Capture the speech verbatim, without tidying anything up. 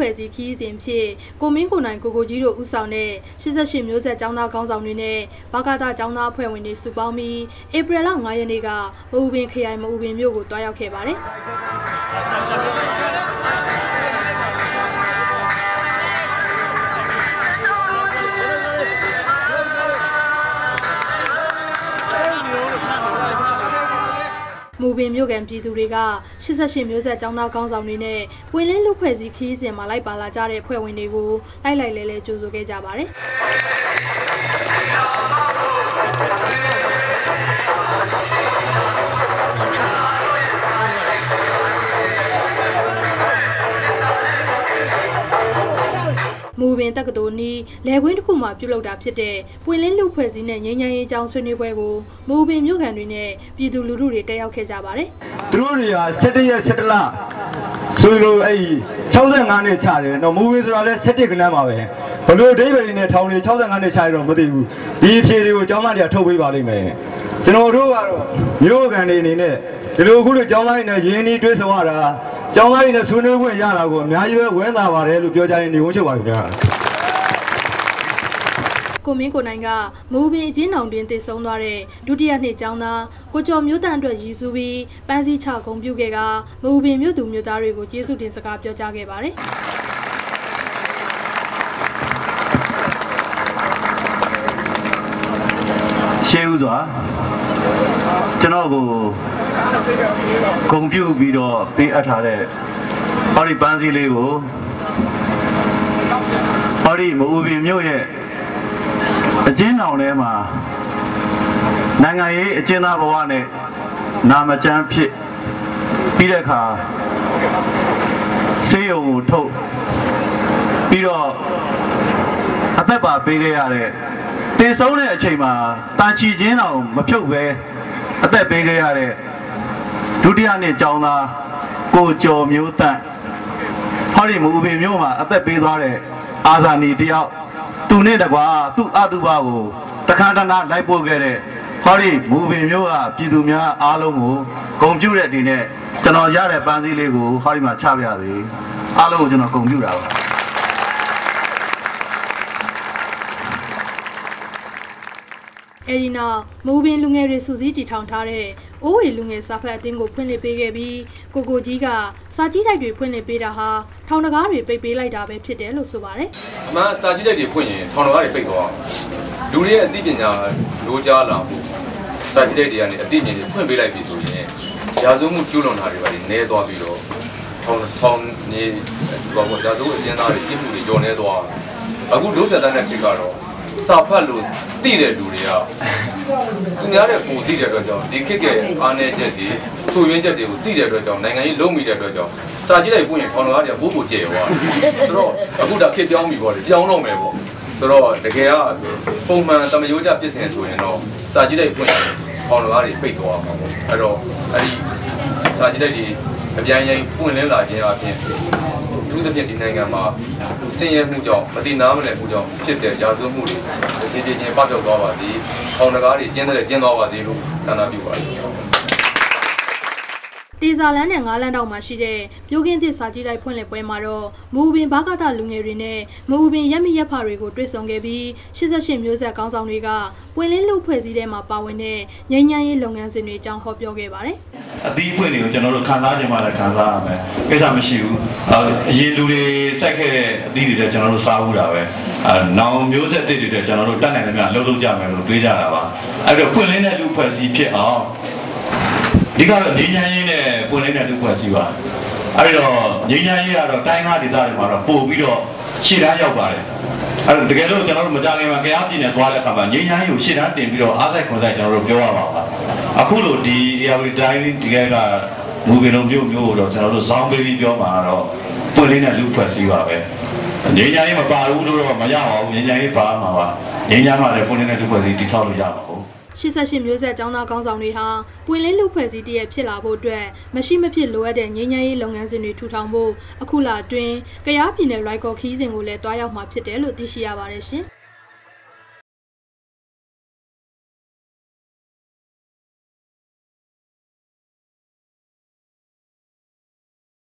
ဖွဲ့စည်းခီးစဉ်ဖြစ်ကိုမင်းကိုနိုင်ကိုကိုကြီးတို့ဦးဆောင်တဲ့ရှစ်十八မျိုးဆက်ကျောင်းသားကောင်းဆောင်တွေနဲ့ဘကသကျောင်းသားအဖွဲ့ဝင်တွေစုပေါင်းပြီးဧပြီလငါးရက်နေ့ကမအူပင်ခရိုင်မအူပင်မြို့ကိုတွားရောက်ခဲ့ပါတယ်မူပင်မြို့ကံပြည်သူတွေကရှစ်十八မျိုးဆက်ကျောင်းသားကောင်းဆောင်တွေနဲ့ပွင့်လင်းလူဖွဲ့စည်းခီးစဉ်မှာလိုက်ပါလာကြတဲ့ဖွဲ့ဝင်တွေကိုလိုက်လိုက်လဲလဲကြိုဆိုခဲ့ကြပါတယ်မူပင်တက္ကသိုလ်နီးလယ်ကွင်းတစ်ခုမှာပြုလုပ်တာဖြစ်တဲ့ပွင့်လင်းလူဖွဲ့စည်းနဲ့ငြိမ်းချမ်းရေးအကြောင်းဆွေးနွေးပွဲကိုမူပင်မြို့ခံတွေနဲ့ပြည်သူလူထုတွေတက်ရောက်ခဲ့ကြပါတယ်။သူတို့တွေကဆယ့်တစ်ရက်ဆယ့်တစ်လဆိုလိုအဲ့၆၅နှစ်ချတယ်နော်မူပင်ဆိုတာလဲဆယ့်တစ်ကနန်းပါပဲ။ဘလို့ဒိဗယ်တွေနဲ့ထောင်တွေ၆၅နှစ်ချရတော့မသိဘူး။ဒီအဖြေတွေကိုကျောင်းသားတွေကထုတ်ပေးပါလိမ့်မယ်။ကျွန်တော်တို့ကတော့မြို့ခံတွေအနေနဲ့ဒီလိုအခုလိုကျောင်းသားတွေနဲ့ရင်းနှီးတွေ့ဆုံရတာကျောင်းသားတွေနဲ့ဆွေးနွေးခွင့်ရတာကိုအများကြီးပဲဝမ်းသာပါတယ်လို့ပြောကြရင်ညီဝန်ချုပ်ပါခင်ဗျာကိုမင်းကိုနိုင်ကမူပင်အချင်းအောင်တွင်တည်ဆုံးသွားတဲ့ဒုတိယနှစ်ကျောင်းသားကိုကျော်မျိုးတန်အတွက်ရည်စူးပြီးပန်းစည်းချဂုဏ်ပြုခဲ့ကမူပင်မြို့သူမြို့သားတွေကိုကျေးဇူးတင်စကားပြောကြားခဲ့ပါတယ်ရှေးဦးစွာကျွန်တော်ကိုဂုဏ်ပြုပြီးတော့ပေးအပ်ထားတဲ့ဟောဒီပန်းစည်းလေးကိုဟောဒီမအူပင်မြို့ရဲ့အကျဉ်းထောင်ထဲမှာနိုင်ငံရေးအကျဉ်းသားဘဝနဲ့နာမကျန်းဖြစ်ပြီးတဲ့အခါဆေးရုံကိုထုတ်ပြီးတော့အသက်ပါပေးခဲ့ရတဲ့တည်ဆုံးတဲ့အချိန်မှာတာချီချင်းတော်မဖြုတ်ပဲအသက်ပေးခဲ့ရတဲ့ဒုတိယနှစ်ကျောင်းသားကိုကျော်မျိုးတန်ဟောဒီမူပင်မြို့မှာအသက်ပေးသွားတဲ့အာဇာနည်တယောက်သူနဲ့တကွာသူ့အတုပကိုတခါတနာလိုက်ပို့ခဲ့တဲ့ဟောဒီမူပင်မြို့ကပြည်သူများအားလုံးကိုဂုဏ်ပြုတဲ့အနေနဲ့ကျွန်တော်ရတဲ့ပန်းစည်းလေးကိုဟောဒီမှာချပြစေအားလုံးကိုကျွန်တော်ဂုဏ်ပြုတာပါအဲဒီနောက်မူပင်လူငယ်တွေစုစည်းတည်ထောင်ထားတဲ့အိုးဝေလူငယ်စာဖတ်အသင်းကိုဖွင့်လှစ်ပေးခဲ့ပြီးကိုကိုကြီးကစာကြည့်တိုက်တွေဖွင့်လှစ်ပေးတာဟာထောင်တကားတွေပိတ်ပေးလိုက်တာပဲဖြစ်တယ်လို့ဆိုပါတယ်။အမှန်စာကြည့်တိုက်တွေဖွင့်ရင်ထောင်တကားတွေပိတ်သွားလူတွေရဲ့အသိပညာလိုချလာဖို့စာကြည့်တိုက်တွေကနေအသိဉာဏ်တွေဖွင့်ပေးလိုက်ပြီဆိုရင်ရာဇဝမှုကျူးလွန်တာတွေပါနေသွားပြီးတော့ထောင်ထောင်နေသွားဖို့ရာဇဝအကျဉ်းသားတွေပြစ်မှုတွေညှော်နေသွားအခုဒုပြတ်သားတဲ့ခေတ်ကတော့စာဖတ်လို့သိတဲ့လူတွေကသူများတဲ့ပုံသိတဲ့အတွက်ကြောင့်ဒီခေတ်ရဲ့အားနည်းချက်တွေချို့ရင်းချက်တွေကိုသိတဲ့အတွက်ကြောင့်နိုင်ငံကြီးလုံးမိတဲ့အတွက်ကြောင့်စာကြည့်လိုက်ပွင့်ရင်ခေါင်းတော်ကဘိုးဘိုးကျဲသွားဆိုတော့အခုဒါခေတ်ပြောင်းပြီပေါ့လေပြောင်းတော့မယ်ပေါ့ဆိုတော့တကယ်ကပုံမှန်သမယိုးကျပြစ်စင်ဆိုရင်တော့စာကြည့်လိုက်ပွင့်ရင်ခေါင်းတော်ကပိတ်သွားမှာပေါ့အဲ့တော့အဲ့ဒီစာကြည့်လိုက်ဒီအပြိုင်ရင်ပွင့်လင်းလာခြင်းအပြင်သူတို့ပြည်ဒီနိုင်ငံမှာဆင်းရဲမှုကြောင့်မတိနာမလဲမှုကြောင့်ဖြစ်တဲ့ရာဇဝမှုတွေတည်တည်ငြိမ်ပျောက်သွားပါသည်။ထောင်တကားတွေကျင်းတဲ့ကျင်းသွားပါစေလို့ဆန္ဒပြုပါတယ်။တီဇာလန်နဲ့ငါးလန်းတောင်မှာရှိတဲ့ပြိုကင်းသစ်စာကြည့်တိုက်ဖွင့်လှစ်ပွဲမှာတော့မူပင်ဘကသလူငယ်တွေနဲ့မူပင်ရက်မိရက်ဖတွေကိုတွေ့ဆုံခဲ့ပြီးရှစ်十八မျိုးဆက်ကောင်းဆောင်တွေကပွင့်လင်းလူဖွဲ့စည်းတဲ့မှာပါဝင်တဲ့ငြိမ်းချမ်းရေးလုပ်ငန်းစဉ်တွေအကြောင်းဟောပြောခဲ့ပါတယ်။အသီးဖွင့်တွေကိုကျွန်တော်တို့ခံစားကြမှာလည်းခံစားရမယ်ကိစ္စမရှိဘူးအရင်လူတွေစိုက်ခဲ့တဲ့အသီးတွေလည်းကျွန်တော်တို့စားဘူးတာပဲအဲနောင်မျိုးဆက်တွေတွေလည်းကျွန်တော်တို့တတ်နိုင်သမျှလှုပ်လှုပ်ကြမယ်လို့တွေးကြတာပါအဲ့တော့ပွင့်လင်းတဲ့လူဖွဲ့စည်းဖြစ်အောင်ဒီကတော့ငြိမ်းချမ်းရေးနဲ့ပွင့်လင်းတဲ့လူဖွဲ့စည်းပါအဲ့တော့ငြိမ်းချမ်းရေးကတော့တိုင်းကားဒေသတွေမှာတော့ပို့ပြီးတော့ရှေ့တန်းရောက်ပါတယ်အဲ့တော့တကယ်လို့ကျွန်တော်တို့မကြခင်မှာကြားပြည့်နေသွားတဲ့အခါမှာငြိမ်းချမ်းရေးကိုရှေ့တန်းတင်ပြီးတော့အားစိုက်ခွန်စိုက်ကျွန်တော်တို့ပြောရမှာပါအခုလိုဒီ Diary တိုင်းဒီကဲကမူပင်လုံးမြို့မြို့တော့ကျွန်တော်တို့ဇောင်းပေးပြီးပြောမှာတော့ပွင့်လင်းတဲ့လူဖွဲ့စည်းပါပဲ။ငြိမ်းချမ်းရေးမပါဘူးလို့တော့မရပါဘူး။ငြိမ်းချမ်းရေးပါမှာပါ။ငြိမ်းချမ်းမှလည်းပွင့်လင်းတဲ့လူဖွဲ့စည်းတည်ဆောက်လို့ရမှာပေါ့။ရှစ်十八မျိုးဆက်ကျောင်းသားကောင်းဆောင်တွေဟာပွင့်လင်းလူဖွဲ့စည်းတည်းဖြစ်လာဖို့အတွက်မရှိမဖြစ်လိုအပ်တဲ့ငြိမ်းချမ်းရေးလုပ်ငန်းစဉ်တွေထူထောင်ဖို့အခုလအတွင်းကယားပြည်နယ်လွိုင်ကော်ခီးစဉ်ကိုလည်းတွားရောက်မှာဖြစ်တယ်လို့သိရှိရပါတယ်ရှင်။